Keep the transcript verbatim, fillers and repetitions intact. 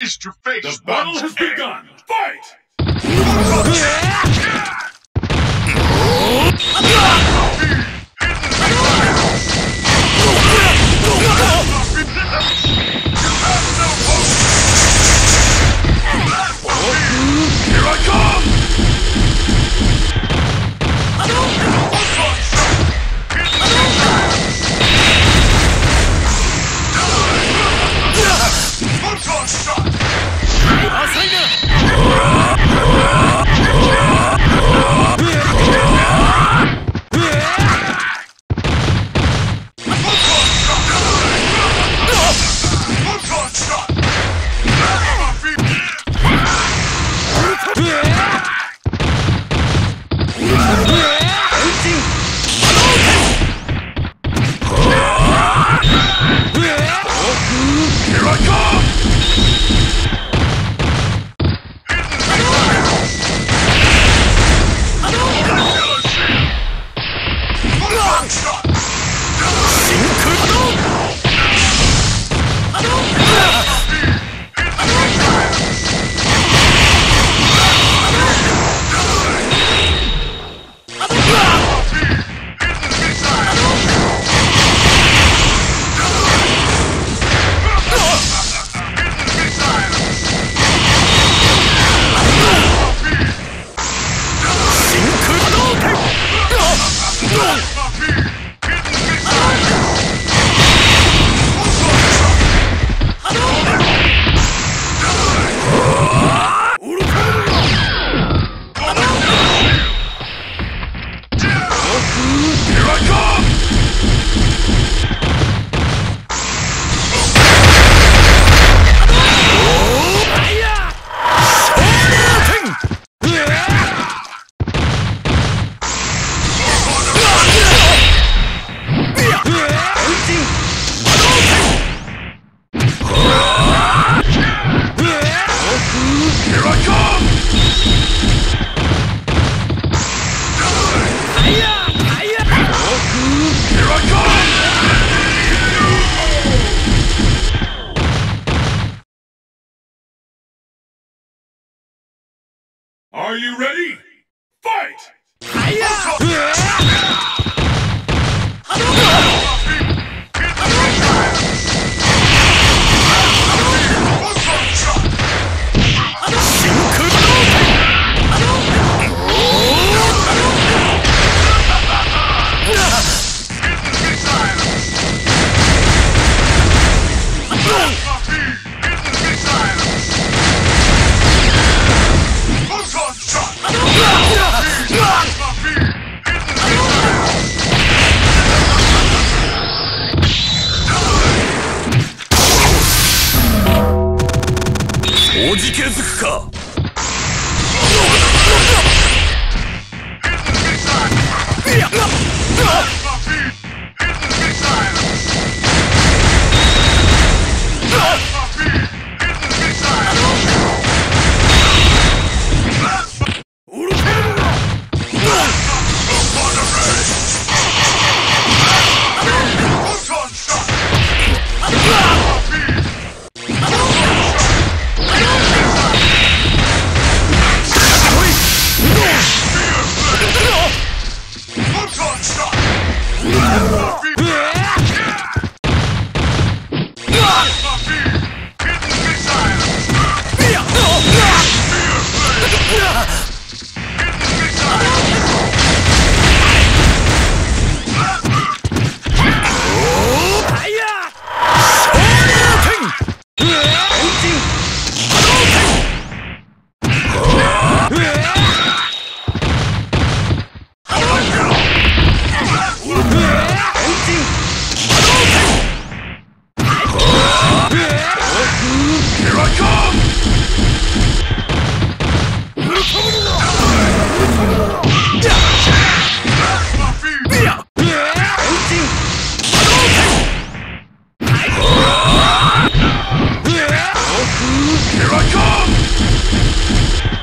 Is your face. The battle has begun. Are you ready? Fight! Here I come!